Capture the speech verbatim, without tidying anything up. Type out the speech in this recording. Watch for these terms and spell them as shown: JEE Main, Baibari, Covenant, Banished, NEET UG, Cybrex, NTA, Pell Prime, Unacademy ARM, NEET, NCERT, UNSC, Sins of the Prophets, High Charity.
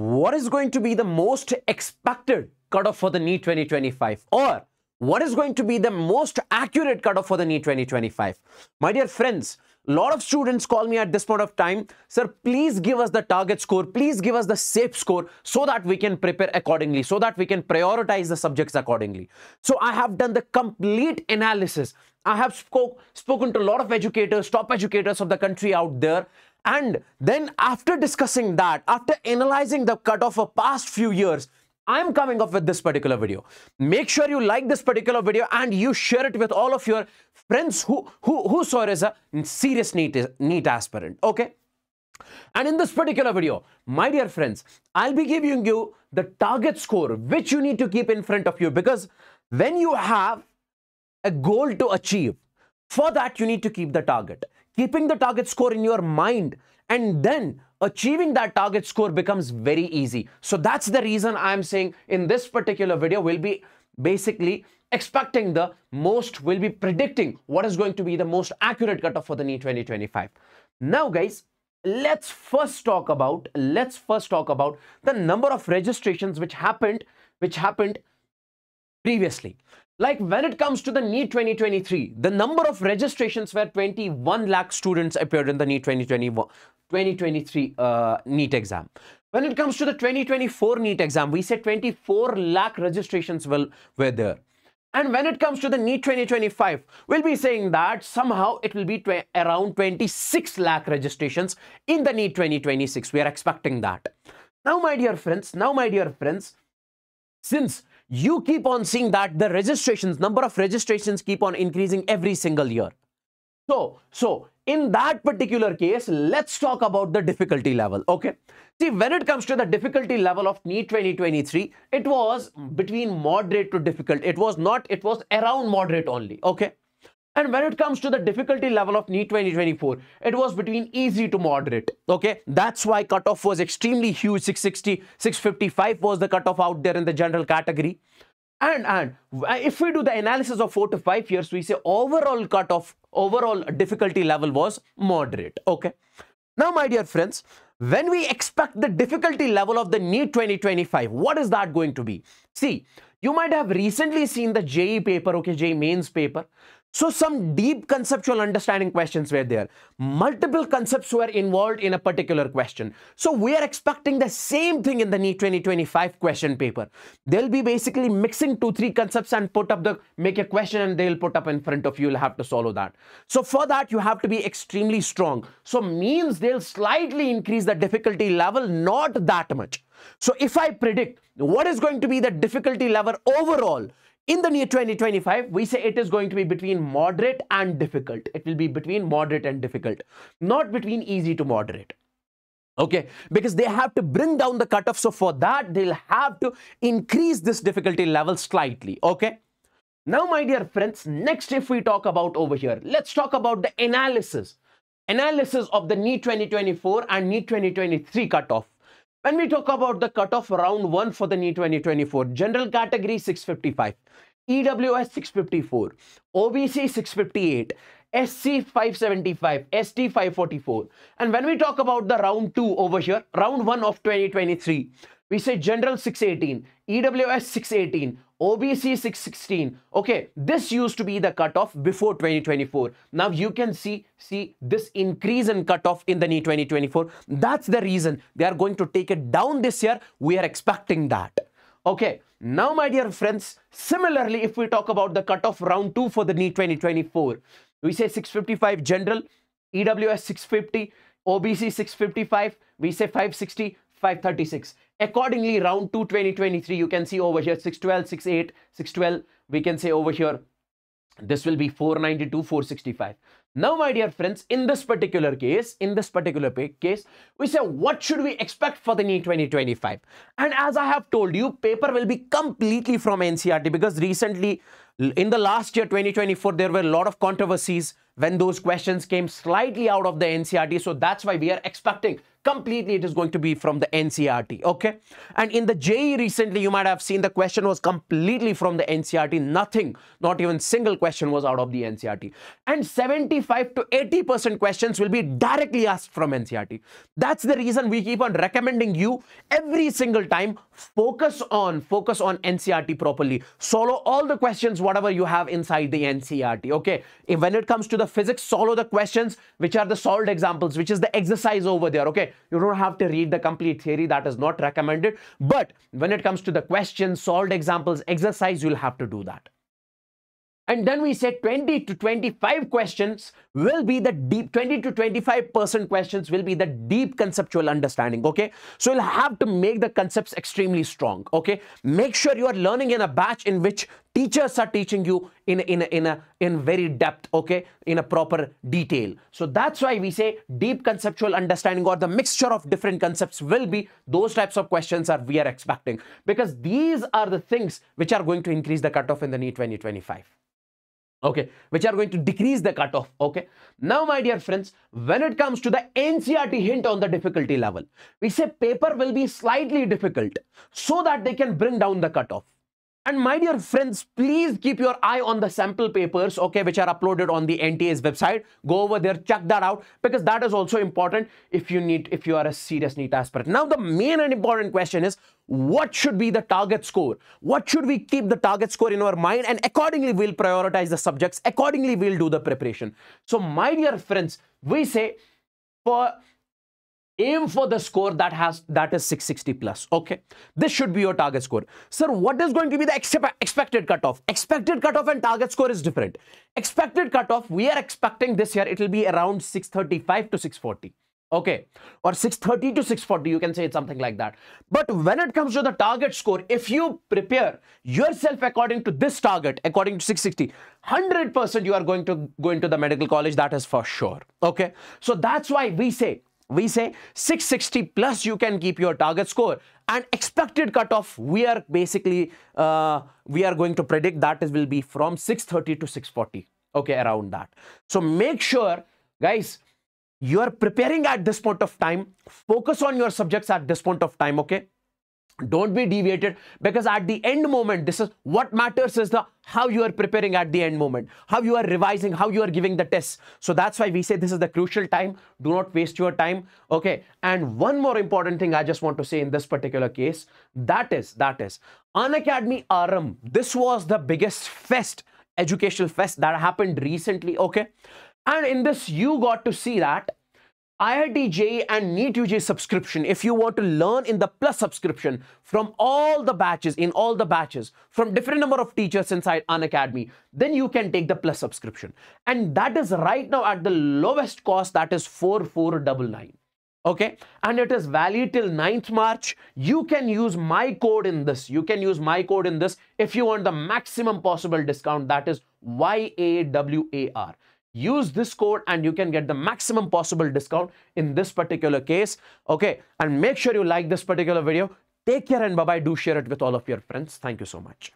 what is going to be the most expected cutoff for the NEET twenty twenty-five, or what is going to be the most accurate cutoff for the NEET twenty twenty-five? My dear friends, a lot of students call me at this point of time, sir, please give us the target score, please give us the SAPE score so that we can prepare accordingly, so that we can prioritize the subjects accordingly. So I have done the complete analysis. I have spoke, spoken to a lot of educators, top educators of the country out there. And then after discussing that, after analyzing the cutoff for past few years, I'm coming up with this particular video. Make sure you like this particular video and you share it with all of your friends who who, who saw it as a serious NEET, NEET aspirant, okay? And in this particular video, my dear friends, I'll be giving you the target score which you need to keep in front of you, because when you have a goal to achieve, for that you need to keep the target. Keeping the target score in your mind and then achieving that target score becomes very easy. So that's the reason I'm saying in this particular video, we'll be basically expecting the most, we'll be predicting what is going to be the most accurate cutoff for the NEET twenty twenty-five. Now guys, let's first talk about, let's first talk about the number of registrations which happened, which happened previously. Like when it comes to the NEET twenty twenty-three, the number of registrations were twenty-one lakh students appeared in the NEET twenty twenty-one, twenty twenty-three uh, NEET exam. When it comes to the twenty twenty-four NEET exam, we said twenty-four lakh registrations will, were there. And when it comes to the NEET twenty twenty-five, we'll be saying that somehow it will be tw around twenty-six lakh registrations in the NEET twenty twenty-six. We are expecting that. Now, my dear friends, now, my dear friends, since you keep on seeing that the registrations, number of registrations keep on increasing every single year. So, so in that particular case, let's talk about the difficulty level, okay? See, when it comes to the difficulty level of NEET twenty twenty-three, it was between moderate to difficult. It was not, it was around moderate only, okay? And when it comes to the difficulty level of NEET twenty twenty-four, it was between easy to moderate, okay? That's why cutoff was extremely huge. six sixty, six fifty-five was the cutoff out there in the general category. And, and if we do the analysis of four to five years, we say overall cutoff, overall difficulty level was moderate, okay? Now, my dear friends, when we expect the difficulty level of the NEET twenty twenty-five, what is that going to be? See, you might have recently seen the J E E paper, okay, J E E Main's paper. So some deep conceptual understanding questions were there. Multiple concepts were involved in a particular question. So we are expecting the same thing in the NEET twenty twenty-five question paper. They'll be basically mixing two, three concepts and put up the, make a question and they'll put up in front of you. You'll have to solve that. So for that, you have to be extremely strong. So means they'll slightly increase the difficulty level, not that much. So if I predict what is going to be the difficulty level overall, in the NEET twenty twenty-five, we say it is going to be between moderate and difficult. It will be between moderate and difficult, not between easy to moderate. Okay, because they have to bring down the cutoff. So for that, they'll have to increase this difficulty level slightly. Okay. Now, my dear friends, next if we talk about over here, let's talk about the analysis. Analysis of the NEET twenty twenty-four and NEET twenty twenty-three cutoff. When we talk about the cutoff round one for the NEET twenty twenty-four, general category six fifty-five, E W S six fifty-four, O B C six fifty-eight, S C five seventy-five, S T five forty-four. And when we talk about the round two over here, round one of twenty twenty-three, we say general six eighteen, E W S six eighteen, O B C six sixteen. Okay, this used to be the cutoff before twenty twenty-four. Now you can see, see this increase in cutoff in the NEET twenty twenty-four. That's the reason they are going to take it down this year. We are expecting that. Okay, now my dear friends, similarly, if we talk about the cutoff round two for the NEET twenty twenty-four, we say six fifty-five general, E W S six fifty, O B C six fifty-five, we say five sixty, five thirty-six. Accordingly, round two twenty twenty-three, you can see over here six twelve, six eight, six twelve. We can say over here, this will be four ninety-two, four sixty-five. Now, my dear friends, in this particular case, in this particular case, we say, what should we expect for the NEET twenty twenty-five? And as I have told you, paper will be completely from N C E R T, because recently, in the last year, twenty twenty-four, there were a lot of controversies when those questions came slightly out of the N C E R T. So that's why we are expecting completely it is going to be from the N C E R T, okay? And in the J E E recently, you might have seen the question was completely from the N C E R T, nothing, not even single question was out of the N C E R T. And seventy-five to eighty percent questions will be directly asked from N C E R T. That's the reason we keep on recommending you every single time, focus on, focus on N C E R T properly. Solve all the questions, whatever you have inside the N C E R T, okay? If, when it comes to the physics, solve the questions which are the solved examples, which is the exercise over there, okay? You don't have to read the complete theory, that is not recommended. But when it comes to the questions, solved examples, exercise, you'll have to do that. And then we said twenty to twenty-five questions will be the deep, twenty to twenty-five percent questions will be the deep conceptual understanding, okay? So you'll have to make the concepts extremely strong, okay? Make sure you are learning in a batch in which teachers are teaching you in in in a in very depth, okay, in a proper detail. So that's why we say deep conceptual understanding or the mixture of different concepts will be those types of questions are we are expecting, because these are the things which are going to increase the cutoff in the NEET twenty twenty-five. Okay, which are going to decrease the cutoff. Okay, now my dear friends, when it comes to the N C E R T hint on the difficulty level, we say paper will be slightly difficult so that they can bring down the cutoff. And my dear friends, please keep your eye on the sample papers, okay, which are uploaded on the N T A's website. Go over there, check that out, because that is also important if you need, if you are a serious NEET aspirant. Now, the main and important question is, what should be the target score? What should we keep the target score in our mind? And accordingly, we'll prioritize the subjects. Accordingly, we'll do the preparation. So, my dear friends, we say for... aim for the score that has that is six sixty plus, okay? This should be your target score. Sir, what is going to be the ex expected cutoff? Expected cutoff and target score is different. Expected cutoff, we are expecting this year, it will be around six thirty-five to six forty, okay? Or six thirty to six forty, you can say it's something like that. But when it comes to the target score, if you prepare yourself according to this target, according to six sixty, one hundred percent you are going to go into the medical college, that is for sure, okay? So that's why we say, We say six sixty plus you can keep your target score, and expected cutoff we are basically uh, we are going to predict that is will be from six thirty to six forty, okay, around that. So make sure guys you are preparing at this point of time, focus on your subjects at this point of time, okay? Don't be deviated, because at the end moment, this is what matters is the how you are preparing at the end moment, how you are revising, how you are giving the tests. So that's why we say this is the crucial time. Do not waste your time. Okay. And one more important thing I just want to say in this particular case, that is, that is Unacademy A R M. This was the biggest fest, educational fest that happened recently. Okay. And in this, you got to see that I I T, J E E and NEET U G subscription, if you want to learn in the plus subscription from all the batches, in all the batches, from different number of teachers inside Unacademy, then you can take the plus subscription. And that is right now at the lowest cost, that is four four nine nine. Okay, and it is valid till ninth March. You can use my code in this. You can use my code in this if you want the maximum possible discount, that is Y A W A R. Use this code and you can get the maximum possible discount in this particular case, okay? And make sure you like this particular video. Take care and bye-bye. Do share it with all of your friends. Thank you so much.